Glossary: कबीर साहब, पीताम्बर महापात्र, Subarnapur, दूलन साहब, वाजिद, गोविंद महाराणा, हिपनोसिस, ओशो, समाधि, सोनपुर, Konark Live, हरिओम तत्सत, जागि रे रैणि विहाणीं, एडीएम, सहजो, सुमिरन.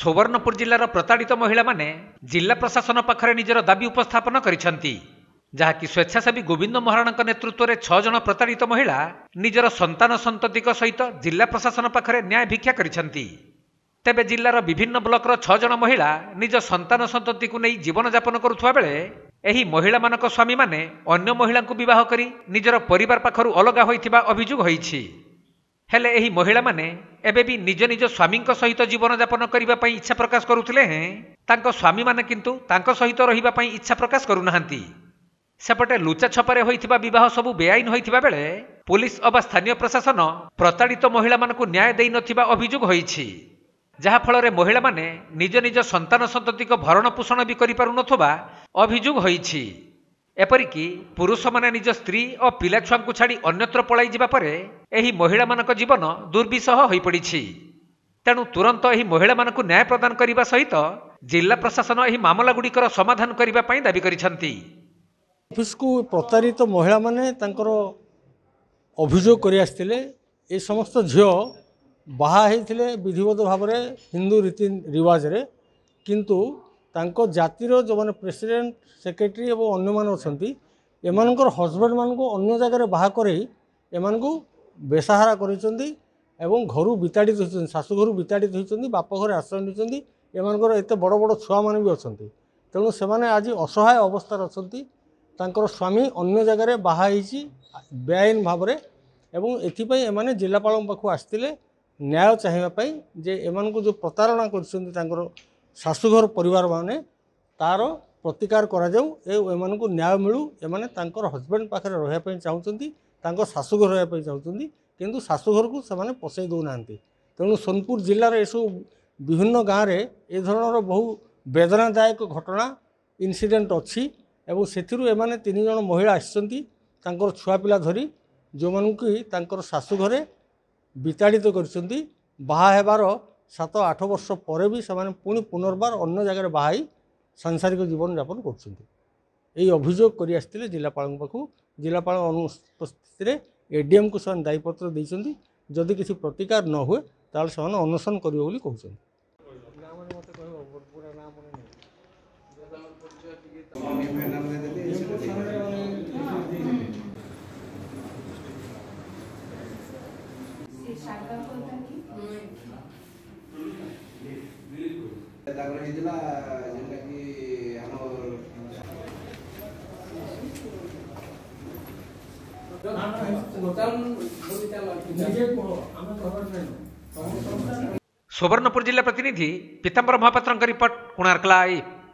सुवर्णपुर जिलार प्रताड़ित महिला माने जिला प्रशासन पाखरे निजर दाबी उपस्थापन करिसेंती जहाँकि स्वेच्छासेवी गोविंद महाराणा नेतृत्व में 6 जन प्रताड़ित महिला निजर संतान संतति सहित जिला प्रशासन पाखरे न्याय भिक्षा करिसेंती। तेबे जिलार विभिन्न ब्लॉक 6 जन महिला निज संतान संतति को नहीं जीवन यापन करुवा बेले एही महिला मानक स्वामी माने अन्य महिला विवाह करी निजर परिवार पाखरु अलग होइथिबा अभियोग होइछि। हेले एही महिला माने एबे भी निज निज स्वामी सहित जीवन यापन करिबा पई इच्छा प्रकाश करुथिले हैं तांको स्वामी माने किंतु तांको सहित रहिबा पई इच्छा प्रकाश करुनाहांती। सेपटे लुचा छपारे होइथिबा विवाह सबु बेआईन होइथिबा बेले पुलिस अबा स्थानीय प्रशासन प्रताड़ित महिला मानकु न्याय देइ नथिबा अभियोग होइछि। जहा फलरे महिला माने निज निज संतान संततिक भरण पोषण भी करि पारुनथबा अभियोग होइछि। एपरिकी पुरुष माने निज स्त्री और पिला छुआंकु छाड़ी अन्यत्र पलाई जिबा परे एही महिला मानक जीवन दुर्विसह होई पड़िछि। तेणु तुरंत एही महिला मानकु न्याय प्रदान करिबा सहित जिला प्रशासन एही मामला गुड़िकर समाधान करिबा पई दाबी करिसेंती। पुष्कु प्रतारित महिला माने तांकर अभियोग करि आस्थिले ए समस्त झियो बाहा हेथिले विधिवत भाबरे हिंदू रीति रिवाज रे किंतु तांको जातिर जो माने प्रेसिडेंट सेक्रेटरी और अन्य मान अमर हजबैंड मानू अगर जगार बाहा करमु बेसहारा करु विताड़ित होती शाशुघर विताड़ित होती बापघर आश्रय नहीं एत बड़ बड़ छुआ मैंने भी अच्छा तेणु से आज असहाय अवस्था अच्छा स्वामी अगर जगार बाहाई बेआईन भाव में जिलापाल पाखु आसते न्याय चाहिए जे एम जो प्रतारणा कर शाशुघर परिवार माने तार प्रतिकार करा एमानकु न्याय मिलू एमाने तांकर हजबैंड पाखे रहा चाहूँगी तांकर शाशुघर रहा चाहूँगी किंतु शाशुघर को से पसई देना। तेणु सोनपुर जिलार एसब विभिन्न गाँव में ए धरणर बहु वेदनादायक घटना इनसीडेंट अच्छी और से तीन जन महिला आसर छुआ पिला धरी जो मानक शाशुघर विताड़ित कर बाहा हेबार 7-8 वर्ष पर भी से पुणी पुनर्बार अन्य जगह बाहाई सांसारिक जीवन यापन कर अभियोग कर आसते जिलापाल पाखु। जिलापाल अनुपस्थित एडीएम को से दायीपत्र देती जदि किसी प्रतिकार न हुए ताल से अनशन करेंगे कहते। सुवर्णपुर जिला प्रतिनिधि पीताम्बर महापात्र रिपोर्ट कोणार्क लाइव।